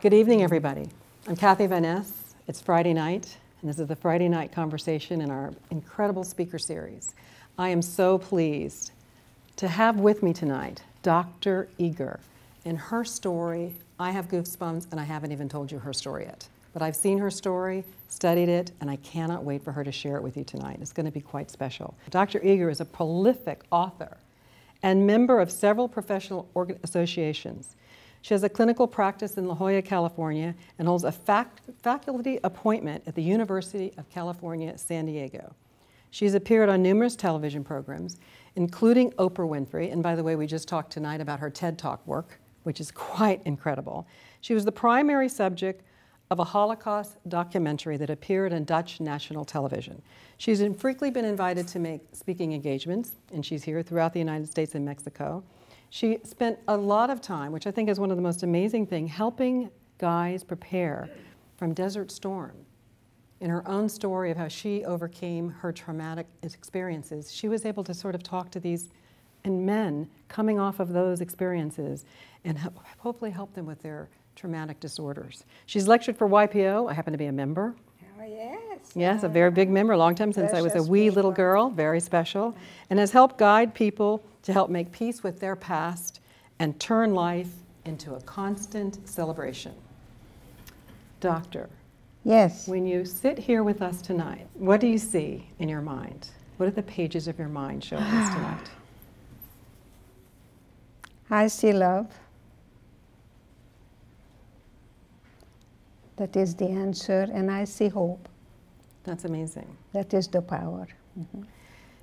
Good evening, everybody. I'm Kathy Van Ness. It's Friday night, and this is the Friday Night Conversation in our incredible speaker series. I am so pleased to have with me tonight Dr. Eger. And her story, I have goosebumps, and I haven't even told you her story yet. But I've seen her story, studied it, and I cannot wait for her to share it with you tonight. It's going to be quite special. Dr. Eger is a prolific author and member of several professional associations. She has a clinical practice in La Jolla, California, and holds a faculty appointment at the University of California, San Diego. She's appeared on numerous television programs, including Oprah Winfrey, and by the way, we just talked tonight about her TED Talk work, which is quite incredible. She was the primary subject of a Holocaust documentary that appeared on Dutch national television. She's frequently been invited to make speaking engagements, and she's here throughout the United States and Mexico. She spent a lot of time, which I think is one of the most amazing things, helping guys prepare from Desert Storm. In her own story of how she overcame her traumatic experiences, she was able to sort of talk to these men coming off of those experiences and hopefully help them with their traumatic disorders. She's lectured for YPO. I happen to be a member. Oh, yes. Yes, a very big member, a long time since I was a wee little girl, very special, and has helped guide people to help make peace with their past and turn life into a constant celebration. Doctor. Yes. When you sit here with us tonight, what do you see in your mind? What are the pages of your mind showing us tonight? I see love. That is the answer, and I see hope. That's amazing. That is the power. Mm-hmm.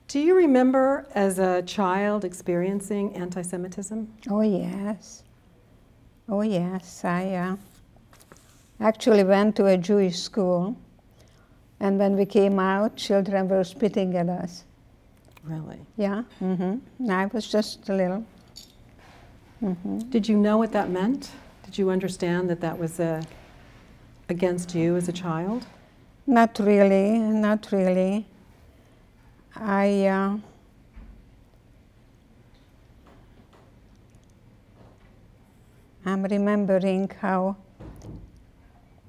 Do you remember as a child experiencing anti-Semitism? Oh, yes. Oh, yes. I actually went to a Jewish school, and when we came out, children were spitting at us. Really? Yeah. Mm-hmm. I was just a little. Mm-hmm. Did you know what that meant? Did you understand that that was against you as a child? Not really. Not really. I'm remembering how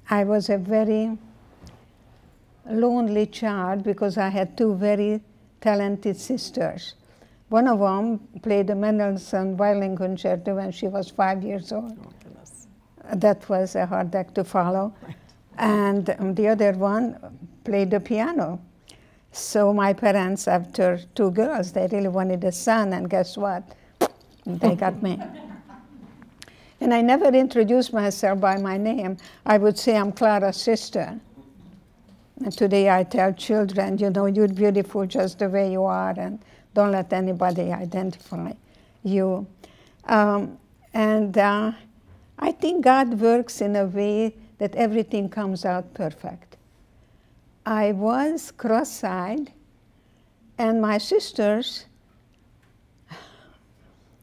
I was a very lonely child because I had two very talented sisters. One of them played the Mendelssohn Violin Concerto when she was 5 years old. Oh, goodness. That was a hard act to follow. Right. And the other one played the piano. So my parents, after two girls, they really wanted a son, and guess what? They got me. And I never introduced myself by my name. I would say I'm Clara's sister. And today I tell children, you know, you're beautiful just the way you are, and don't let anybody identify you. I think God works in a way that everything comes out perfect. I was cross-eyed, and my sisters,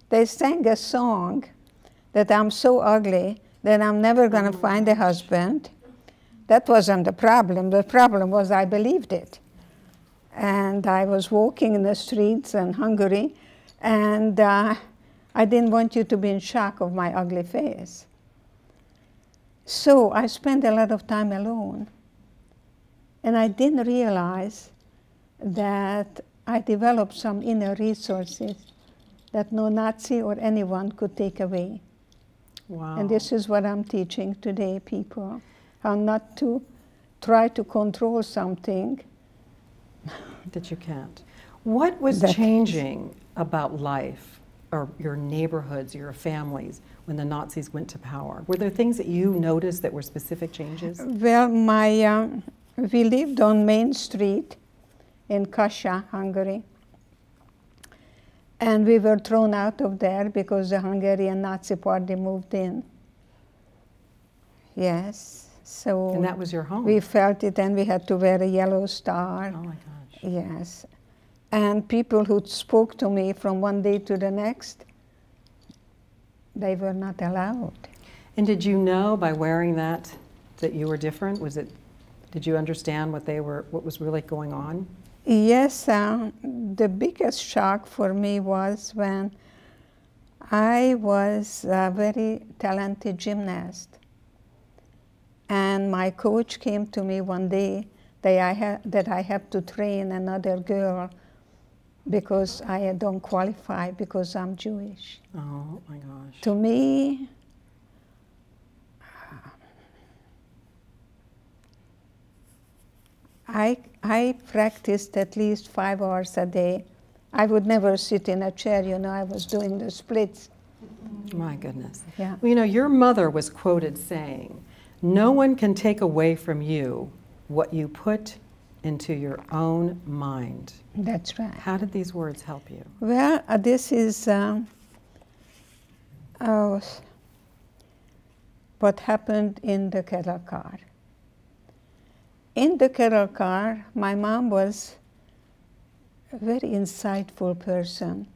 they sang a song that I'm so ugly that I'm never going to find a husband. That wasn't the problem. The problem was I believed it. And I was walking in the streets in Hungary, and I didn't want you to be in shock of my ugly face. So I spent a lot of time alone. And I didn't realize that I developed some inner resources that no Nazi or anyone could take away. Wow. And this is what I'm teaching today, people, how not to try to control something that you can't. What was changing about life or your neighborhoods, your families, when the Nazis went to power? Were there things that you noticed that were specific changes? Well, we lived on Main Street in Kassa, Hungary, and we were thrown out of there because the Hungarian Nazi Party moved in. Yes, so... And that was your home? We felt it, and we had to wear a yellow star. Oh, my gosh. Yes. And people who spoke to me from one day to the next, they were not allowed. And did you know by wearing that that you were different? Was it... Did you understand what was really going on? Yes, the biggest shock for me was when I was a very talented gymnast. And my coach came to me one day that I have to train another girl because I don't qualify because I'm Jewish. Oh my gosh. To me, I practiced at least 5 hours a day. I would never sit in a chair, you know, I was doing the splits. My goodness. Yeah. Well, you know, your mother was quoted saying, "No one can take away from you what you put into your own mind." That's right. How did these words help you? Well, this is what happened in the cattle car. In the cattle car, my mom was a very insightful person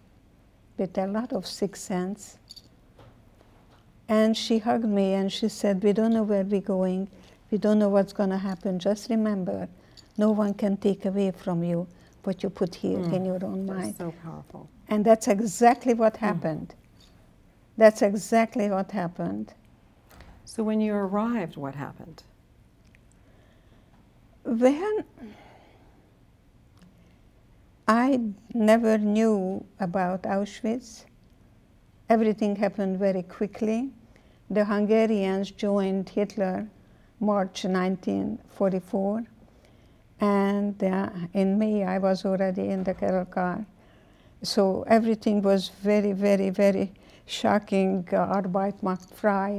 with a lot of sixth sense. And she hugged me and she said, "We don't know where we're going. We don't know what's going to happen. Just remember, no one can take away from you what you put here in your own mind." So powerful. And that's exactly what happened. That's exactly what happened. So when you arrived, what happened? Well, I never knew about Auschwitz. Everything happened very quickly. The Hungarians joined Hitler March 1944, and in May I was already in the cattle car. So everything was very, very, very shocking. Arbeit macht frei,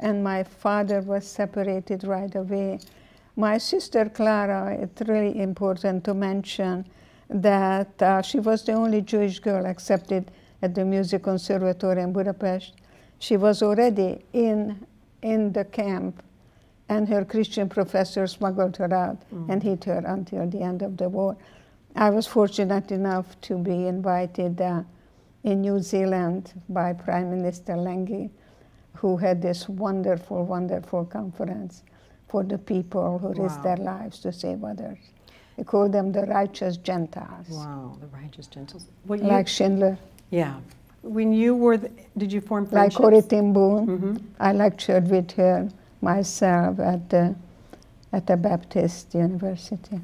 and my father was separated right away. My sister Clara, it's really important to mention that she was the only Jewish girl accepted at the Music Conservatory in Budapest. She was already in the camp, and her Christian professor smuggled her out and hid her until the end of the war. I was fortunate enough to be invited in New Zealand by Prime Minister Lange, who had this wonderful, wonderful conference for the people who risked their lives to save others. They called them the righteous Gentiles. Wow, the righteous Gentiles. Well, like Schindler. Yeah. When you were, did you form friendships? Like Coritine Boone. I lectured with her myself at the Baptist University.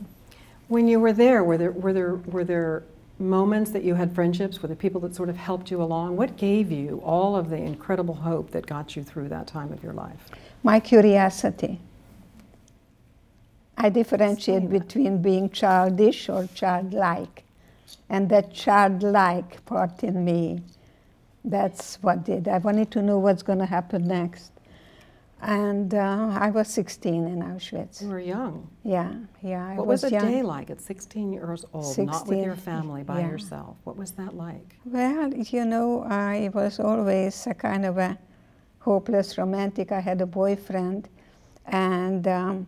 When you were there, were there moments that you had friendships? Were there people that sort of helped you along? What gave you all of the incredible hope that got you through that time of your life? My curiosity. I differentiate between being childish or childlike, and that childlike part in me, that's what did. I wanted to know what's going to happen next. And I was 16 in Auschwitz. You were young. Yeah, yeah. What was a day like at 16 years old, 16, not with your family, by yourself? What was that like? Well, you know, I was always a kind of a hopeless romantic. I had a boyfriend, and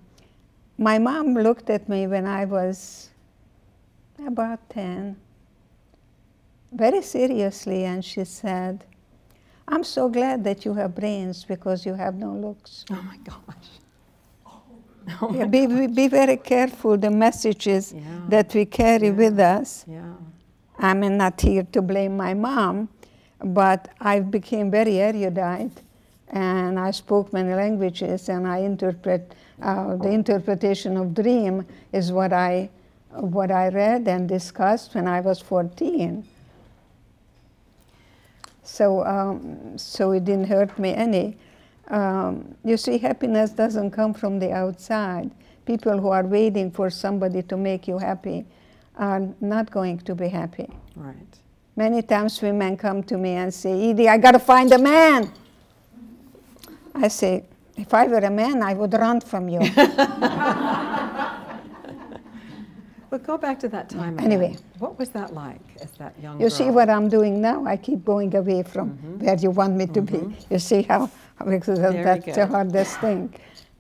my mom looked at me when I was about 10, very seriously, and she said, "I'm so glad that you have brains because you have no looks." Oh my gosh. Oh my gosh. Be very careful the messages that we carry with us. Yeah. I'm not here to blame my mom, but I became very erudite, and I spoke many languages, and I interpret the interpretation of dream is what I read and discussed when I was 14. So, so it didn't hurt me any. You see, happiness doesn't come from the outside. People who are waiting for somebody to make you happy are not going to be happy. Right. Many times women come to me and say, "Edie, I gotta find a man." I say, "If I were a man, I would run from you." But go back to that time again. Anyway. What was that like as that young girl? You see what I'm doing now? I keep going away from where you want me to be. You see how that's the hardest thing.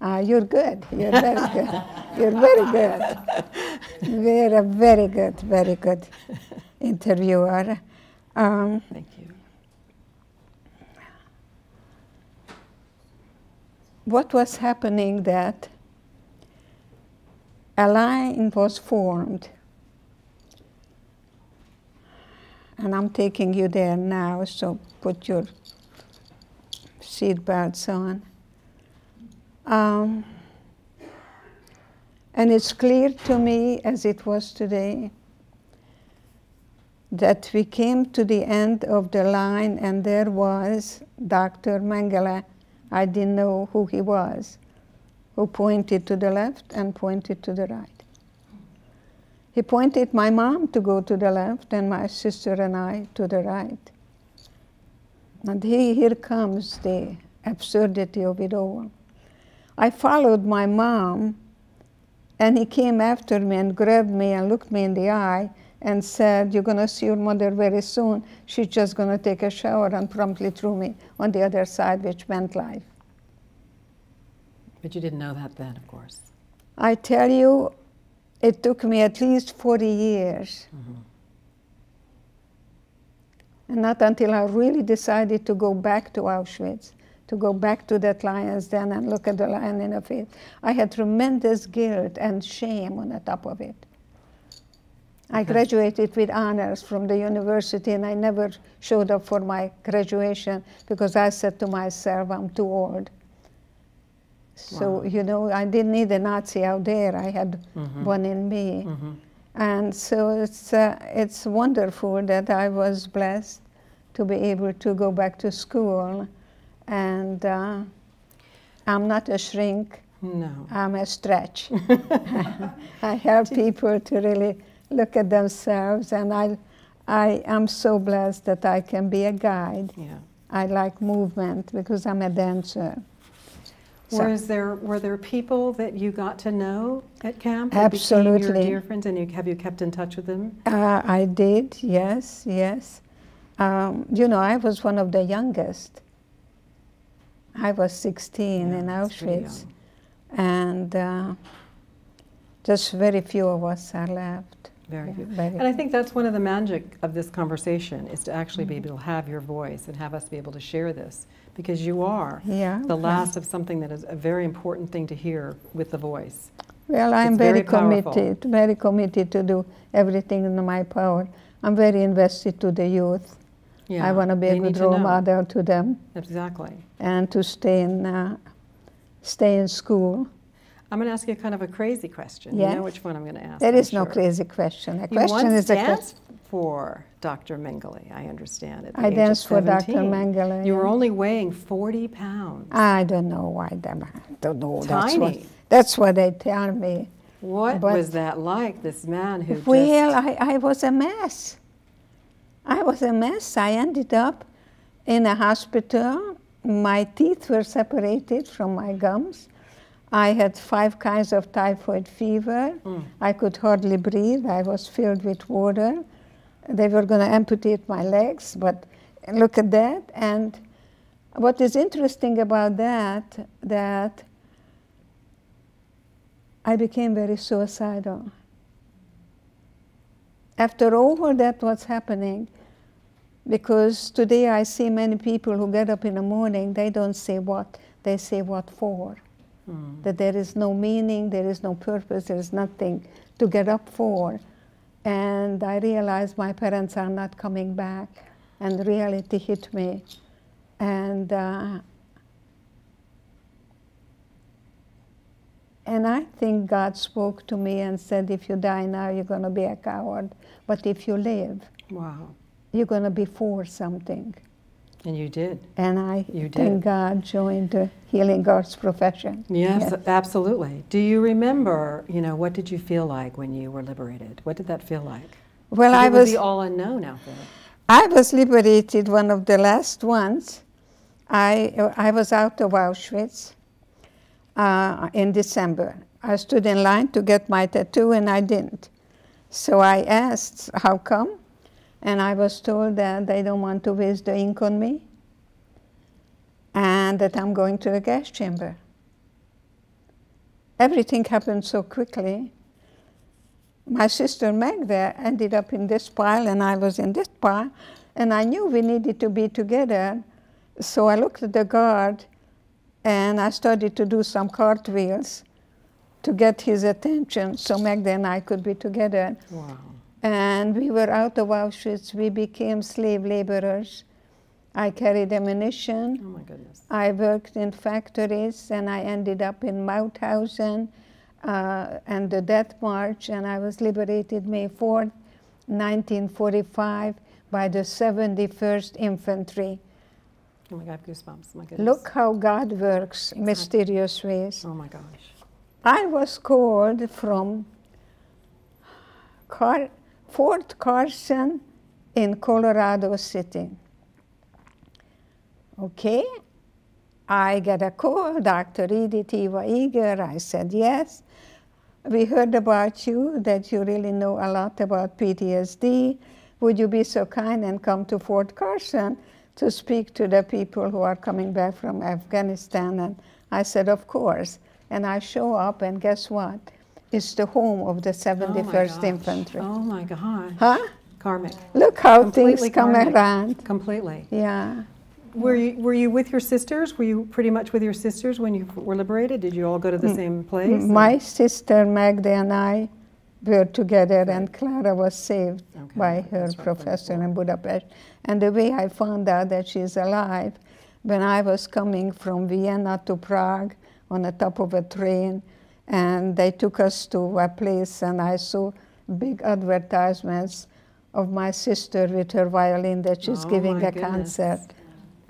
You're good. You're very good. You're very good. You're a very good interviewer. Thank you. What was happening that a line was formed, and I'm taking you there now, so put your seatbelts on. And it's clear to me, as it was today, that we came to the end of the line, and there was Dr. Mengele. I didn't know who he was, who pointed to the left and pointed to the right. He pointed my mom to go to the left and my sister and I to the right. And here comes the absurdity of it all. I followed my mom, and he came after me and grabbed me and looked me in the eye and said, "You're going to see your mother very soon. She's just going to take a shower," and promptly threw me on the other side, which meant life. But you didn't know that then, of course. I tell you, it took me at least 40 years. Mm-hmm. And not until I really decided to go back to Auschwitz, to go back to that lion's den and look at the lion in the face. I had tremendous guilt and shame on the top of it. I graduated with honors from the university, and I never showed up for my graduation because I said to myself, I'm too old. So, wow. You know, I didn't need a Nazi out there. I had one in me. Mm-hmm. And so it's wonderful that I was blessed to be able to go back to school. And I'm not a shrink. No. I'm a stretch. I help people to really look at themselves, and I am so blessed that I can be a guide. Yeah. I like movement because I'm a dancer. So. Were there people that you got to know at camp? Absolutely. Became your dear friends, and have you kept in touch with them? I did, yes, yes. You know, I was one of the youngest. I was 16 in Auschwitz, and just very few of us are left. Very few. Very and I think that's one of the magic of this conversation, is to actually be able to have your voice and have us be able to share this, because you are the last of something that is a very important thing to hear with the voice. Well, I'm very committed to do everything in my power. I'm very invested to the youth. Yeah. I want to be a good role model to them. Exactly. And to stay in school. I'm going to ask you kind of a crazy question. Yes. You know which one I'm going to ask. There is no crazy question. A question is a question. You once danced for Dr. Mengele, I understand. I danced for Dr. Mengele. You were only weighing 40 pounds. I don't know why. I don't know. Tiny. That's what they tell me. What was that like, this man who just... Well, I was a mess. I was a mess. I ended up in a hospital. My teeth were separated from my gums. I had 5 kinds of typhoid fever. Mm. I could hardly breathe. I was filled with water. They were going to amputate my legs, but look at that. And what is interesting about that, that I became very suicidal. After all that was happening, because today I see many people who get up in the morning, they don't say what, they say what for. Mm. That there is no meaning, there is no purpose, there is nothing to get up for. And I realized my parents are not coming back, and reality hit me. And I think God spoke to me and said, if you die now, you're going to be a coward. But if you live, you're going to be for something. And you did. And thank God, joined the healing arts profession. Yes, yes, absolutely. Do you remember, you know, what did you feel like when you were liberated? What did that feel like? Well, I was... the all unknown out there. I was liberated, one of the last ones. I was out of Auschwitz in December. I stood in line to get my tattoo, and I didn't. So I asked, how come? And I was told that they don't want to waste the ink on me, and that I'm going to the gas chamber. Everything happened so quickly. My sister Magda ended up in this pile, and I was in this pile, and I knew we needed to be together. So I looked at the guard, and I started to do some cartwheels to get his attention so Magda and I could be together. Wow. And we were out of Auschwitz. We became slave laborers. I carried ammunition. Oh my goodness. I worked in factories, and I ended up in Mauthausen and the Death March, and I was liberated May 4th, 1945 by the 71st Infantry. Oh my God, goosebumps, my goodness. Look how God works, exactly. Mysterious ways. Oh my gosh. I was called from Fort Carson in Colorado City. Okay, I get a call, Dr. Eger, I said yes. We heard about you, that you really know a lot about PTSD. Would you be so kind and come to Fort Carson to speak to the people who are coming back from Afghanistan? And I said, of course. And I show up, and guess what? It's the home of the 71st Infantry. Oh my gosh. Huh? Karmic. Look how things come around. Completely. Yeah. Were you with your sisters? Were you pretty much with your sisters when you were liberated? Did you all go to the same place? My sister Magda and I were together, and Clara was saved by her professor in Budapest. And the way I found out that she's alive, when I was coming from Vienna to Prague on the top of a train, and they took us to a place, and I saw big advertisements of my sister with her violin that she's giving a concert.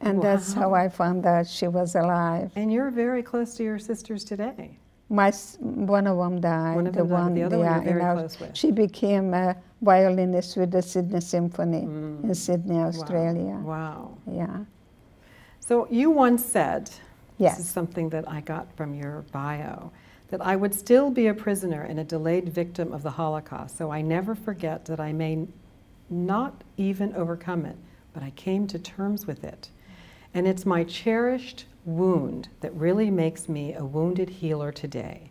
And that's how I found out she was alive. And you're very close to your sisters today. One of them died. The other one you're very close with. She became a violinist with the Sydney Symphony in Sydney, Australia. Wow. Yeah. So you once said, this is something that I got from your bio, that I would still be a prisoner and a delayed victim of the Holocaust, so I never forget that I may not even overcome it, but I came to terms with it. And it's my cherished wound that really makes me a wounded healer today.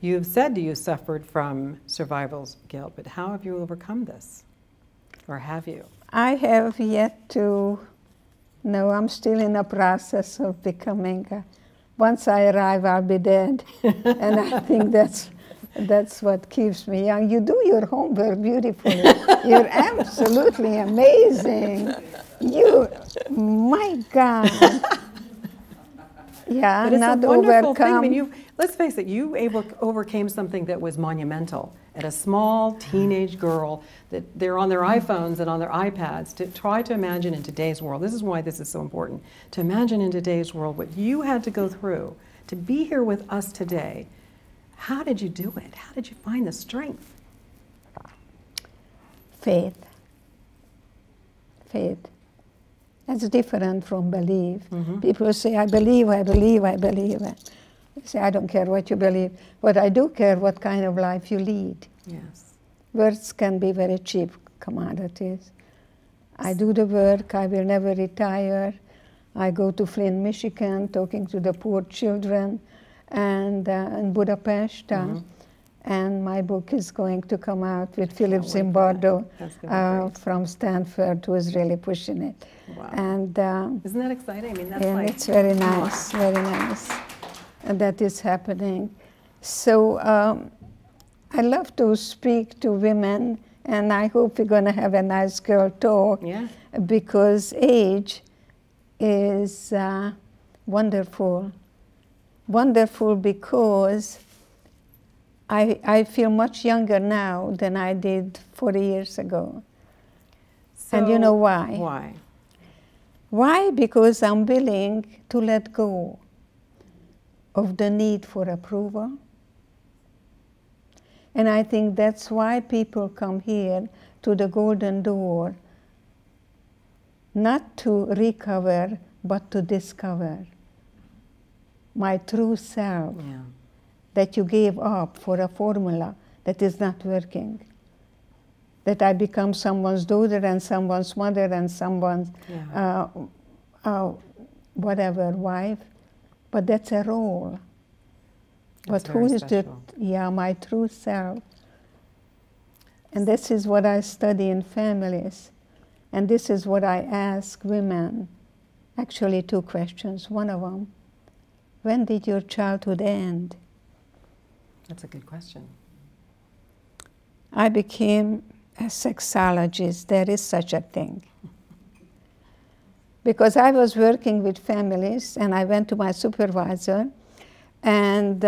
You have said that you suffered from survivor's guilt, but how have you overcome this? Or have you? I have yet to. No, I'm still in the process of becoming. Once I arrive, I'll be dead. And I think that's what keeps me young. You do your homework beautifully. You're absolutely amazing. You, my God. Yeah, but it's not a wonderful thing. I mean, let's face it, you overcame something that was monumental at a small teenage girl that they're on their iPhones and on their iPads to try to imagine in today's world. This is why this is so important, to imagine in today's world what you had to go through to be here with us today. How did you do it? How did you find the strength? Faith. Faith. That's different from belief. People say, I believe, I believe, I believe. I say, I don't care what you believe. But I do care what kind of life you lead. Yes. Words can be very cheap commodities. I do the work. I will never retire. I go to Flint, Michigan, talking to the poor children, and in Budapest. And my book is going to come out with Philip Zimbardo from Stanford, who is really pushing it. Wow. And, isn't that exciting? I mean, that's it's very nice, very nice. And that is happening. So I love to speak to women, and I hope we're going to have a nice girl talk, because age is wonderful. Wonderful because I feel much younger now than I did 40 years ago. So and you know why? Why? Why? Because I'm willing to let go of the need for approval. And I think that's why people come here to the Golden Door, not to recover, but to discover my true self. Yeah. That you gave up for a formula that is not working. That I become someone's daughter and someone's mother and someone's whatever, wife. But that's a role. That's but who special. Is the, my true self. And this is what I study in families. And this is what I ask women. Actually, two questions. One of them, when did your childhood end? That's a good question. I became a sexologist. There is such a thing. because I was working with families, and I went to my supervisor, and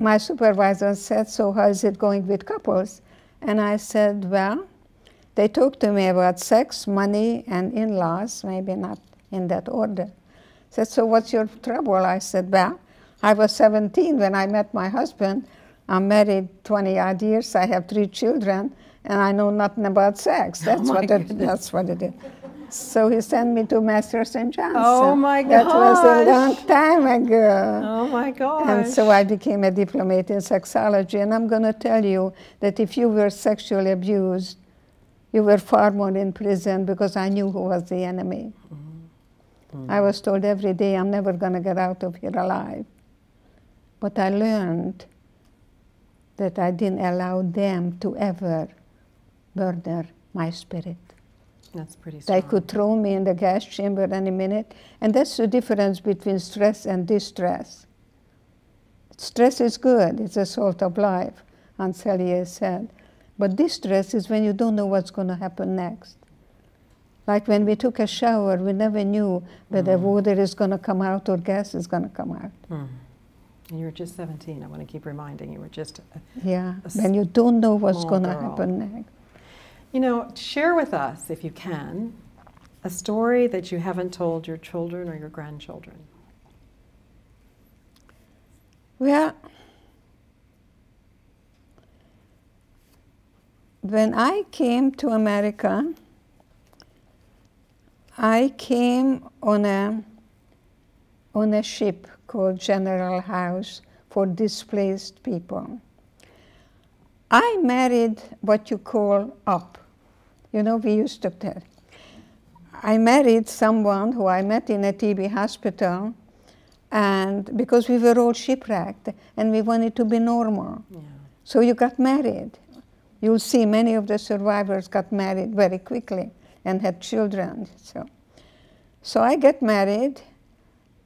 my supervisor said, so how is it going with couples? And I said, well, they talked to me about sex, money, and in-laws, maybe not in that order. I said, so what's your trouble? I said, well, I was 17 when I met my husband. I'm married 20-odd years, I have 3 children, and I know nothing about sex. That's what it is. So he sent me to Master St. John's. Oh my gosh. That was a long time ago. Oh my gosh. And so I became a diplomate in sexology. And I'm going to tell you that if you were sexually abused, you were far more in prison, because I knew who was the enemy. Mm-hmm. I was told every day, I'm never going to get out of here alive. But I learned that I didn't allow them to ever murder my spirit. That's pretty strong. They could throw me in the gas chamber any minute. And that's the difference between stress and distress. Stress is good. It's a salt of life, Anselier said. But distress is when you don't know what's going to happen next. Like when we took a shower, we never knew whether water is going to come out or gas is going to come out. Mm. And you were just 17. I want to keep reminding you were just when you don't know what's going to happen next. You know, share with us, if you can, a story that you haven't told your children or your grandchildren. Well, when I came to America, I came on a ship called General House for displaced people. I married what you call up. You know, we used to tell. I married someone who I met in a TB hospital, and because we were all shipwrecked and we wanted to be normal. Yeah. So you got married. You'll see many of the survivors got married very quickly and had children. So I get married,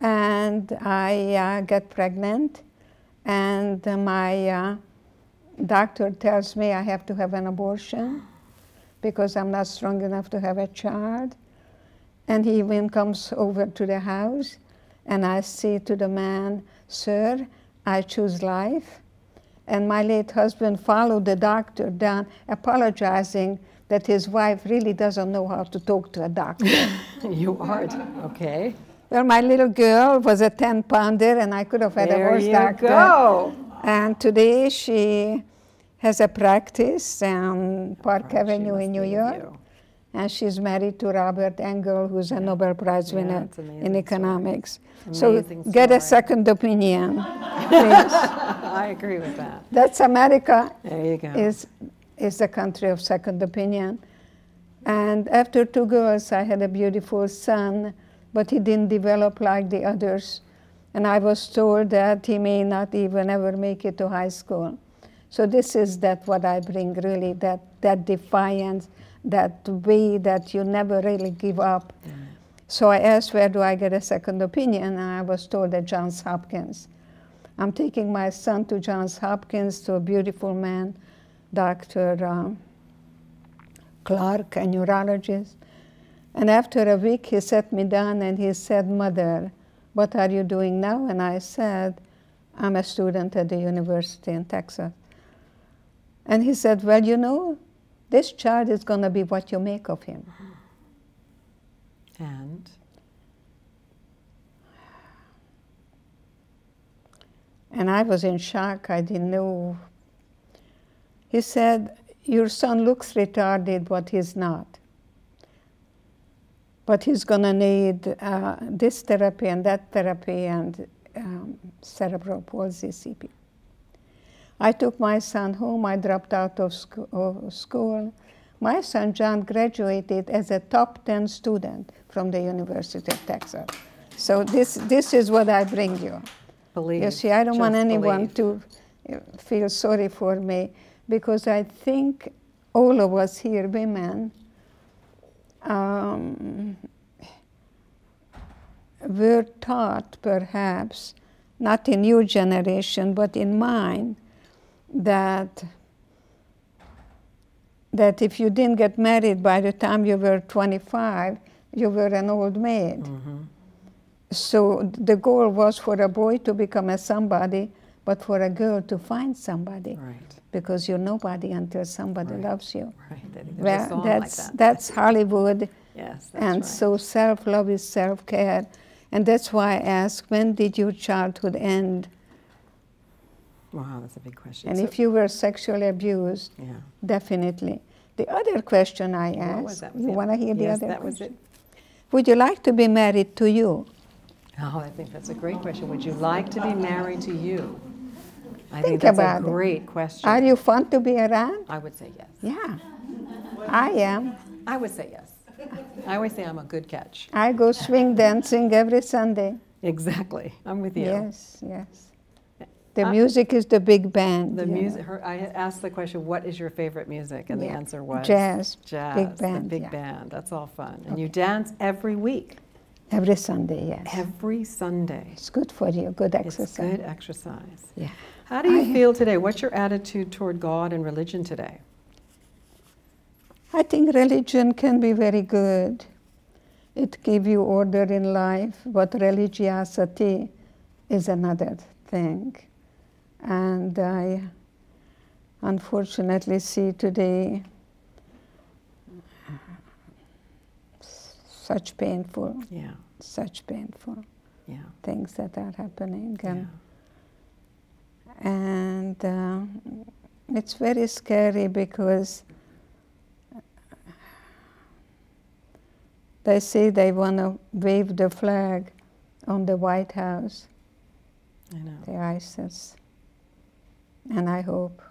and I get pregnant, and my doctor tells me I have to have an abortion because I'm not strong enough to have a child. And he even comes over to the house, and I say to the man, sir, I choose life. And my late husband followed the doctor down, apologizing that his wife really doesn't know how to talk to a doctor. You are, okay. Well, my little girl was a 10-pounder, and I could have had a horse doctor. There you go. And today she has a practice on Park Avenue in New York. And she's married to Robert Engel, who's a Nobel Prize winner in economics. So get a second opinion, please. I agree with that. That's America. There you go. Is the country of second opinion. And after 2 girls, I had a beautiful son, but he didn't develop like the others. And I was told that he may not even ever make it to high school. So this is that what I bring, really, that defiance, that way that you never really give up. Mm. So I asked, where do I get a second opinion? And I was told at Johns Hopkins. I'm taking my son to Johns Hopkins to a beautiful man, Dr. Clark, a neurologist. And after a week, he sat me down and he said, Mother, what are you doing now? And I said, I'm a student at the university in Texas. And he said, well, you know, this child is going to be what you make of him. And? And I was in shock. I didn't know. He said, your son looks retarded, but he's not. But he's going to need this therapy and that therapy and cerebral palsy, CP. I took my son home. I dropped out of school. My son, John, graduated as a top 10 student from the University of Texas. So this is what I bring you. Believe. You see, I don't want anyone to feel sorry for me, because I think all of us here, women, were taught, perhaps, not in your generation, but in mine, that if you didn't get married by the time you were 25, you were an old maid. Mm-hmm. So the goal was for a boy to become a somebody, but for a girl to find somebody. Right. Because you're nobody until somebody loves you. Right. Well, that's Hollywood. Yes, that's right. So self-love is self-care. And that's why I ask, when did your childhood end? Wow, that's a big question. And so, if you were sexually abused, definitely. The other question I asked, what was that? You want to hear the other question? Would you like to be married to you? Oh, I think that's a great question. Would you like to be married to you? I think that's a great question. Are you fun to be around? I would say yes. Yeah, I am. I would say yes. I always say I'm a good catch. I go swing dancing every Sunday. Exactly. I'm with you. Yes, yes. The music is the big band. The music. I asked the question, "What is your favorite music?" And the answer was jazz. Jazz. Big band. The big band. That's all fun. And you dance every week. Every Sunday, yes. Every Sunday. It's good for you. Good exercise. It's good exercise. Yeah. How do you feel today? What's your attitude toward God and religion today? I think religion can be very good. It gives you order in life, but religiosity is another thing. And I unfortunately see today such painful, things that are happening. And it's very scary because they say they want to wave the flag on the White House, the ISIS. And I hope,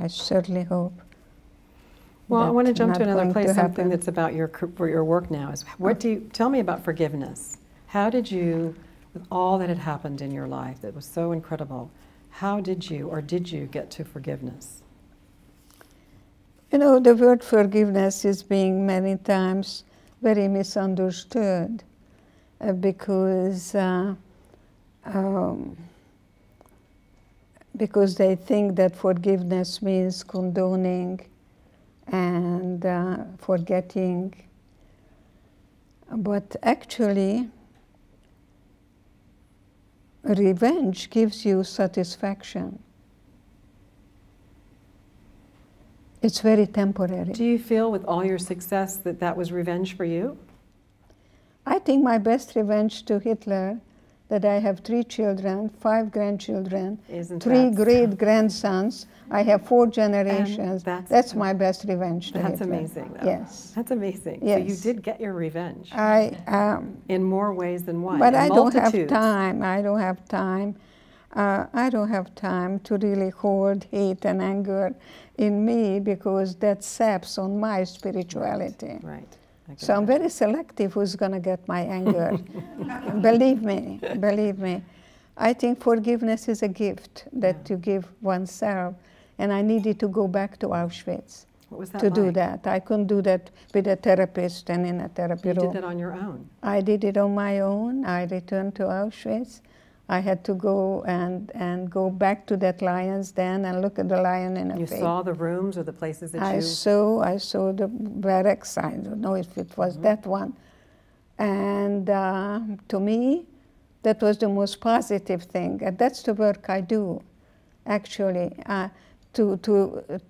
I certainly hope. Well, I want to jump to another place, something that's about your work now. Is what do you, tell me about forgiveness. How did you, with all that had happened in your life that was so incredible, how did you, or did you get to forgiveness? You know, the word forgiveness is being many times very misunderstood because they think that forgiveness means condoning and forgetting, but actually revenge gives you satisfaction. It's very temporary. Do you feel with all your success that that was revenge for you? I think my best revenge to Hitler, that I have 3 children, 5 grandchildren, isn't 3 great-grandsons. I have 4 generations. That's my best revenge to Hitler. That's amazing, though. Yes. That's amazing. Yes. So you did get your revenge. In more ways than one. But I don't have time. I don't have time. I don't have time to really hold hate and anger in me because that saps on my spirituality. Right. So I'm very selective who's going to get my anger. Believe me, believe me. I think forgiveness is a gift that you give oneself, and I needed to go back to Auschwitz do that. I couldn't do that with a therapist and in a therapy room. You did that on your own? I did it on my own. I returned to Auschwitz. I had to go and go back to that lion's den and look at the lion in the face. You saw the rooms or the places that I saw the barracks. I don't know if it was that one. And to me, that was the most positive thing. And that's the work I do, actually, to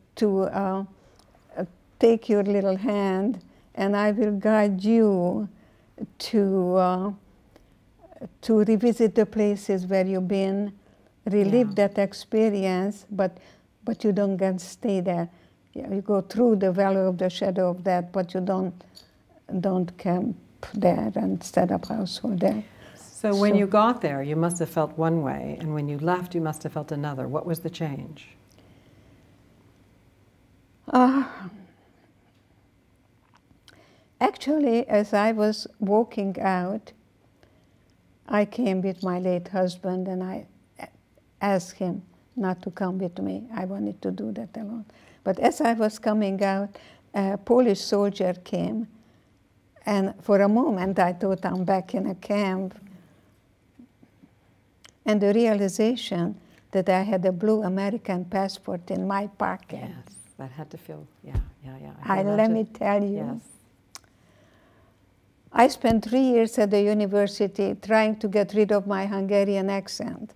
take your little hand and I will guide you to revisit the places where you've been, relive that experience, but you don't get stay there. You go through the valley of the shadow of death, but you don't camp there and set up household there. So when you got there, you must have felt one way, and when you left, you must have felt another. What was the change? Actually, as I was walking out, I came with my late husband and I asked him not to come with me. I wanted to do that alone. But as I was coming out, a Polish soldier came. And for a moment, I thought I'm back in a camp. And the realization that I had a blue American passport in my pocket. Yes, That had to feel, yeah. Let me tell you. Yes. I spent 3 years at the university trying to get rid of my Hungarian accent.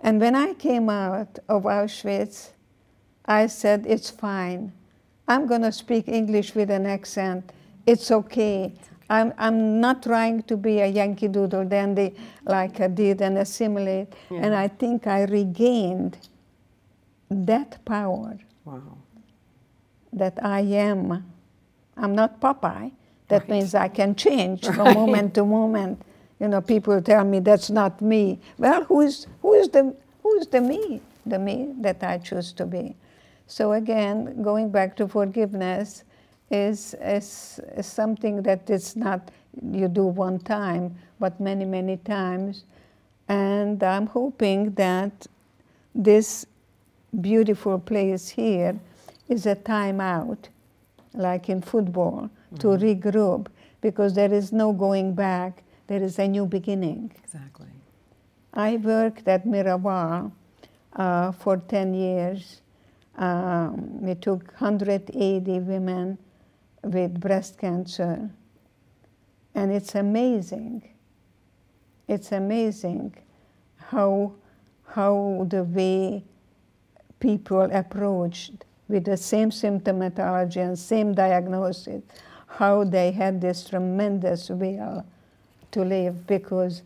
And when I came out of Auschwitz, I said, it's fine. I'm going to speak English with an accent. It's okay. I'm not trying to be a Yankee Doodle Dandy like I did and assimilate. Yeah. And I think I regained that power. Wow. That I am. I'm not Popeye. That means I can change from moment to moment. You know, people tell me that's not me. Well, who is the me? The me that I choose to be. So again, going back to forgiveness is something that it's not you do one time, but many, many times. And I'm hoping that this beautiful place here is a timeout, like in football, to regroup, because there is no going back. There is a new beginning. Exactly. I worked at Miraval for 10 years. We took 180 women with breast cancer. And it's amazing. It's amazing how the way people approached with the same symptomatology and same diagnosis, how they had this tremendous will to live, because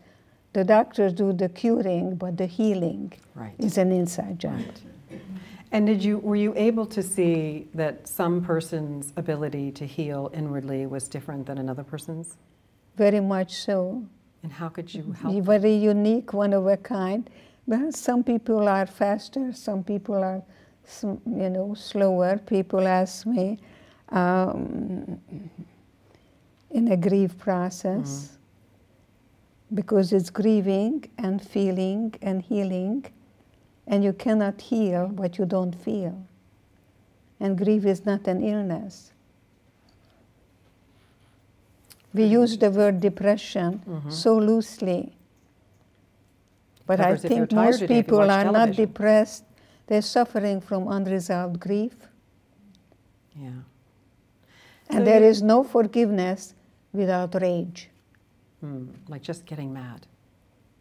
the doctors do the curing, but the healing is an inside job. Right. And were you able to see that some person's ability to heal inwardly was different than another person's? Very much so. And how could you help? You're very unique, one of a kind. Well, some people are faster, some people are, you know, slower. People ask me in a grief process, because it's grieving and feeling and healing, and you cannot heal what you don't feel. And grief is not an illness. We use the word depression so loosely, but I think most people are not depressed. They're suffering from unresolved grief. Yeah. And so there is no forgiveness without rage. Like just getting mad.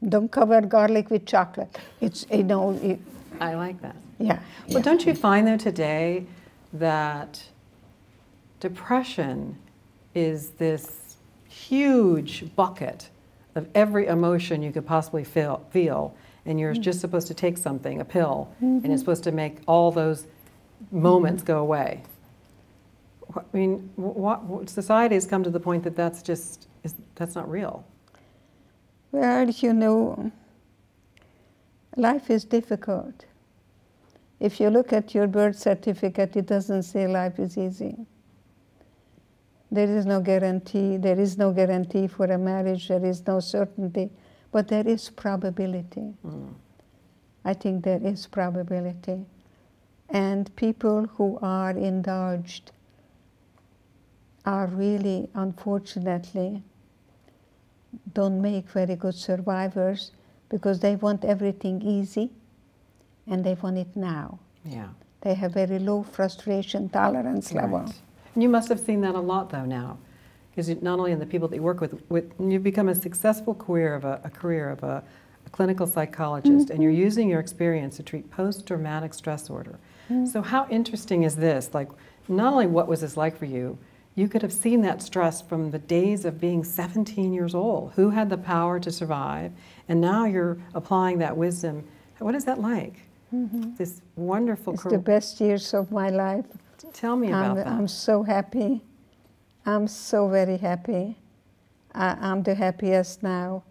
Don't cover garlic with chocolate. It's, you know. I like that. Yeah. Well, don't you find though today that depression is this huge bucket of every emotion you could possibly feel, and you're just supposed to take something, a pill, and it's supposed to make all those moments go away. I mean, society has come to the point that that's just, that's not real. Well, you know, life is difficult. If you look at your birth certificate, it doesn't say life is easy. There is no guarantee. There is no guarantee for a marriage. There is no certainty. But there is probability. I think there is probability. And people who are indulged are really, unfortunately, don't make very good survivors, because they want everything easy and they want it now. Yeah. They have very low frustration tolerance level. And you must have seen that a lot though now. Because not only in the people that you work with you've become a successful career of a clinical psychologist, and you're using your experience to treat post-traumatic stress disorder. So how interesting is this? Like, not only what was this like for you, you could have seen that stress from the days of being 17 years old. Who had the power to survive? And now you're applying that wisdom. What is that like? This wonderful career. It's the best years of my life. Tell me about that. I'm so happy. I'm so very happy. I'm the happiest now.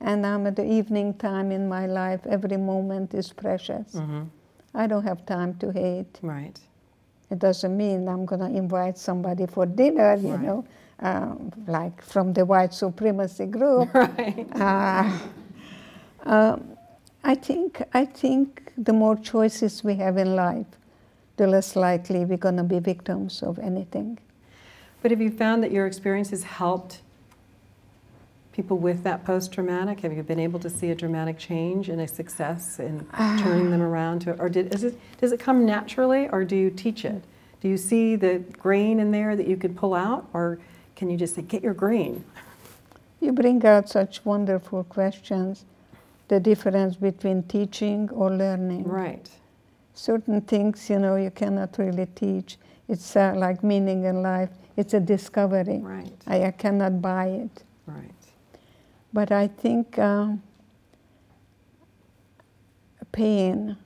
And I'm at the evening time in my life. Every moment is precious. I don't have time to hate. Right. It doesn't mean I'm going to invite somebody for dinner, you know, like from the white supremacy group. I think the more choices we have in life, the less likely we're going to be victims of anything. But have you found that your experience has helped people with that post-traumatic? Have you been able to see a dramatic change and a success in turning them around to, or does it come naturally, or do you teach it? Do you see the grain in there that you could pull out, or can you just say, get your grain? You bring out such wonderful questions, the difference between teaching or learning. Right. Certain things, you know, you cannot really teach. It's like meaning in life. It's a discovery. Right. I cannot buy it. Right. But I think pain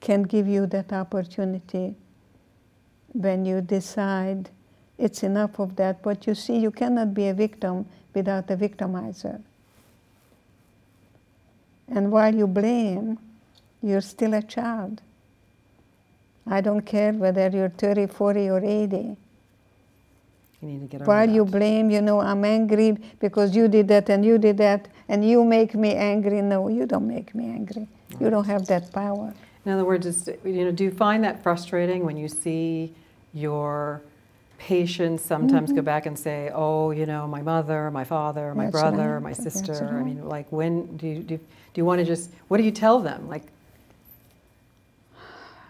can give you that opportunity when you decide it's enough of that. But you see, you cannot be a victim without a victimizer. And while you blame, you're still a child. I don't care whether you're 30, 40, or 80. You need to get over while that. You blame, you know, I'm angry because you did that and you did that and you make me angry. No, you don't make me angry. Right. You don't have that power. In other words, it's, you know, do you find that frustrating when you see your patients sometimes go back and say, oh, you know, my mother, my father, my brother, my sister? Right. I mean, like, when do you want to just, what do you tell them? Like,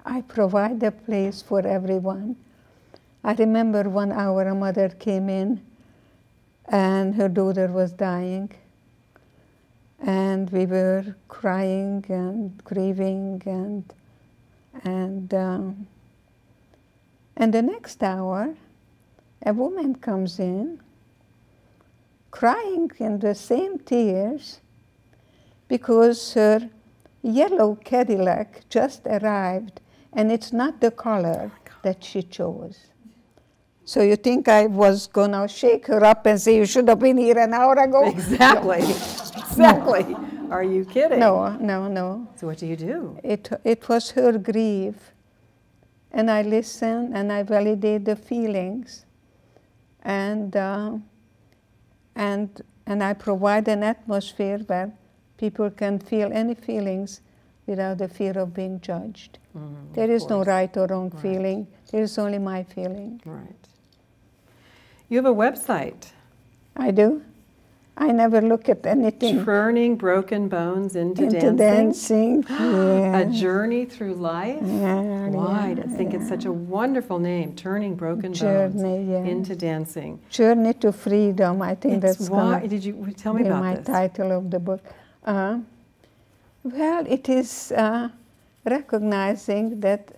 I provide a place for everyone. I remember one hour a mother came in and her daughter was dying. And we were crying and grieving, and the next hour a woman comes in crying in the same tears because her yellow Cadillac just arrived and it's not the color that she chose. So you think I was going to shake her up and say, you should have been here an hour ago? Exactly. Exactly. No. Are you kidding? No, no, no. So what do you do? It was her grief. And I listen and I validate the feelings. And I provide an atmosphere where people can feel any feelings without the fear of being judged. There is no right or wrong feeling. There is only my feeling. Right. You have a website. I do. I never look at anything. Turning Broken Bones into Dancing. Yes. A journey through life. Yeah, why? Yeah, I think it's such a wonderful name. Turning Broken Bones into Dancing. Journey to Freedom. I think it's that's why. Did you tell me about my this? Title of the book. Well, it is recognizing that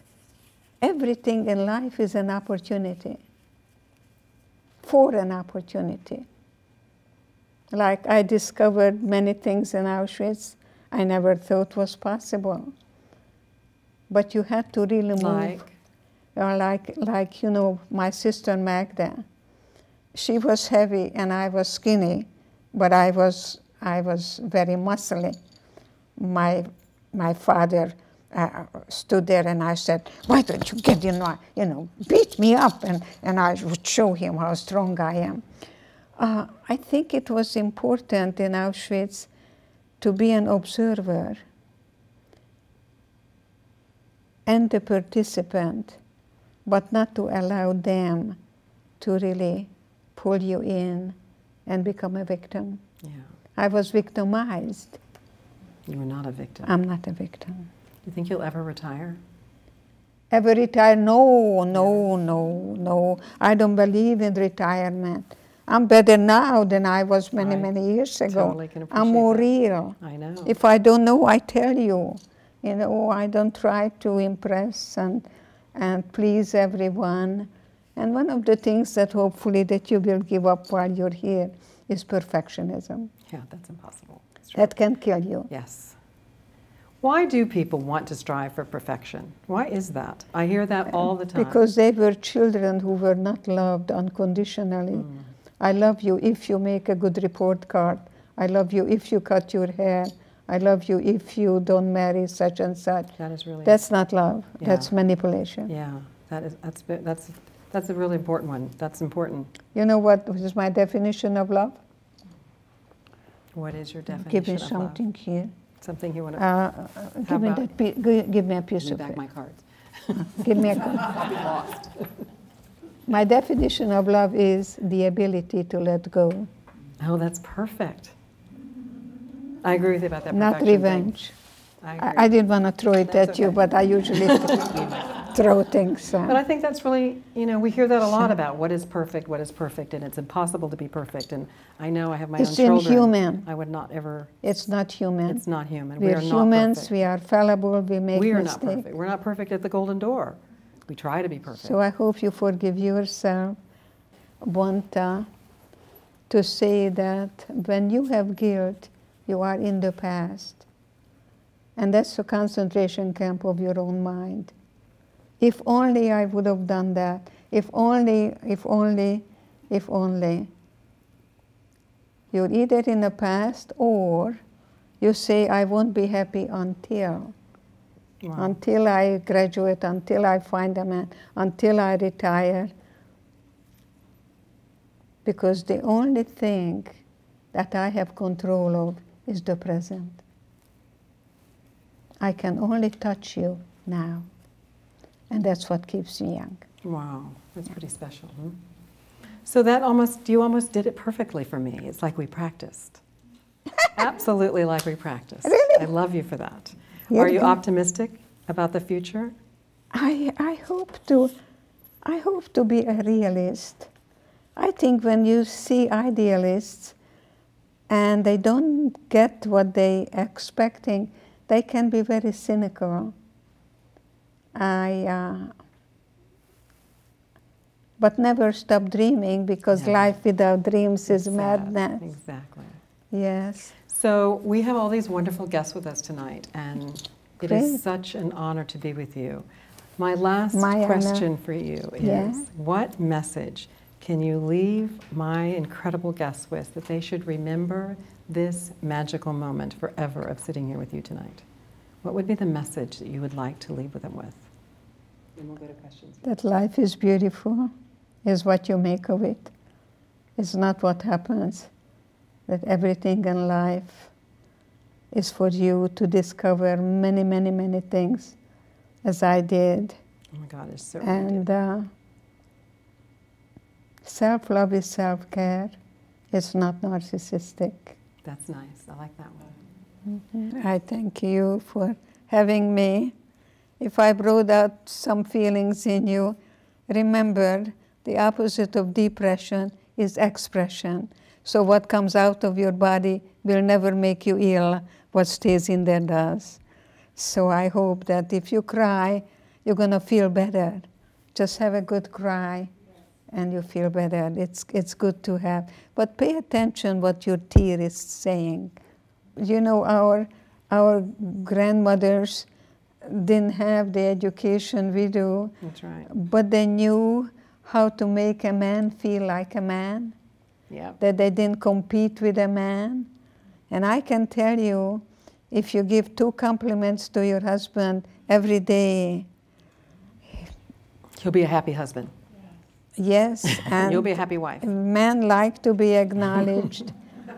everything in life is an opportunity, for an opportunity. Like I discovered many things in Auschwitz I never thought was possible. But you had to really move. Like you know, my sister Magda, she was heavy and I was skinny, but I was very muscly. My father stood there and I said, why don't you get, beat me up, and I would show him how strong I am. I think it was important in Auschwitz to be an observer and a participant, but not to allow them to really pull you in and become a victim. Yeah. I was victimized. You were not a victim. I'm not a victim. Do you think you'll ever retire? Ever retire? No, no, no, no. I don't believe in retirement. I'm better now than I was many, many years ago. Totally can appreciate I'm more that. Real. I know. If I don't know, I tell you. You know, I don't try to impress and please everyone. And one of the things that hopefully that you will give up while you're here is perfectionism. Yeah, that's impossible. That's true. That can kill you. Yes. Why do people want to strive for perfection? Why is that? I hear that all the time. Because they were children who were not loved unconditionally. I love you if you make a good report card. I love you if you cut your hair. I love you if you don't marry such and such. That is really... That's not love. Yeah. That's manipulation. Yeah, that's a really important one. That's important. You know what is my definition of love? What is your definition of love? Give me something here. Something you want to give me a piece of it. Give me back my cards. Give me a card. I'll be lost. My definition of love is the ability to let go. Oh, that's perfect. I agree with you about that. Not revenge. I didn't want to throw it at you, but I usually throw things. But I think that's really, you know, we hear that a lot about what is perfect, and it's impossible to be perfect. And I know I have my own children. It's inhuman. I would not ever. It's not human. It's not human. We are humans. Not perfect. We are fallible. We make mistakes. We are mistakes. Not perfect. We're not perfect at the Golden Door. We try to be perfect. So I hope you forgive yourself, Bonta, to say that when you have guilt, you are in the past. And that's the concentration camp of your own mind. If only I would have done that. If only, if only, if only. You're either in the past or you say, I won't be happy until. Wow. Until I graduate, until I find a man, until I retire. Because the only thing that I have control of is the present. I can only touch you now. And that's what keeps me young. Wow, that's pretty special. Hmm? So that almost, you almost did it perfectly for me. It's like we practiced. Absolutely like we practiced. Really? I love you for that. Yeah, are you optimistic about the future? I hope to be a realist. I think when you see idealists and they don't get what they're expecting, they can be very cynical. But never stop dreaming, because life without dreams is madness. Exactly. Yes. So we have all these wonderful guests with us tonight, and it is such an honor to be with you. My last question for you is, what message can you leave my incredible guests with that they should remember this magical moment forever of sitting here with you tonight? What would be the message that you would like to leave them with? And we'll go to questions. That life is beautiful, is what you make of it. It's not what happens. That everything in life is for you to discover many, many, many things, as I did. Oh my God, it's so And self-love is self-care. It's not narcissistic. That's nice. I like that one. Mm-hmm. I thank you for having me. If I brought out some feelings in you, remember the opposite of depression is expression. So what comes out of your body will never make you ill. What stays in there does. So I hope that if you cry, you're going to feel better. Just have a good cry and you feel better. It's good to have. But pay attention what your tear is saying. You know, our grandmothers didn't have the education we do. That's right. But they knew how to make a man feel like a man. Yep. That they didn't compete with a man. And I can tell you, if you give 2 compliments to your husband every day, he'll be a happy husband. Yes. And you'll be a happy wife. Men like to be acknowledged.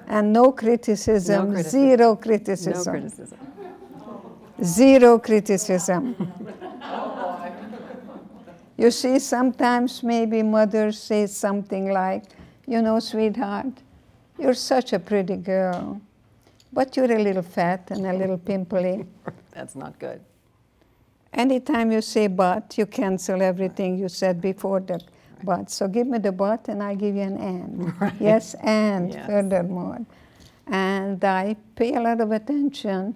And no criticism, zero criticism. No criticism. Zero criticism. You see, sometimes maybe mothers say something like, you know, sweetheart, you're such a pretty girl, but you're a little fat and a little pimply. That's not good. Anytime you say but, you cancel everything you said before the but. So give me the but and I give you an and. Right. Yes, and furthermore. And I pay a lot of attention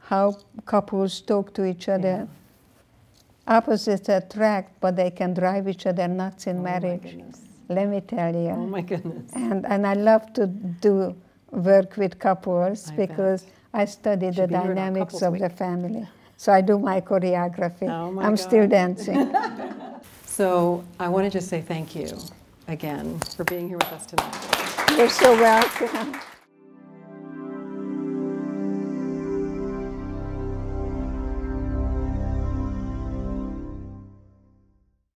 how couples talk to each other. Yeah. Opposites attract, but they can drive each other nuts in marriage. Let me tell you. Oh my goodness. And I love to do work with couples because I study the dynamics of the family. So I do my choreography. Oh my God. I'm still dancing. So I want to just say thank you again for being here with us tonight. You're so welcome.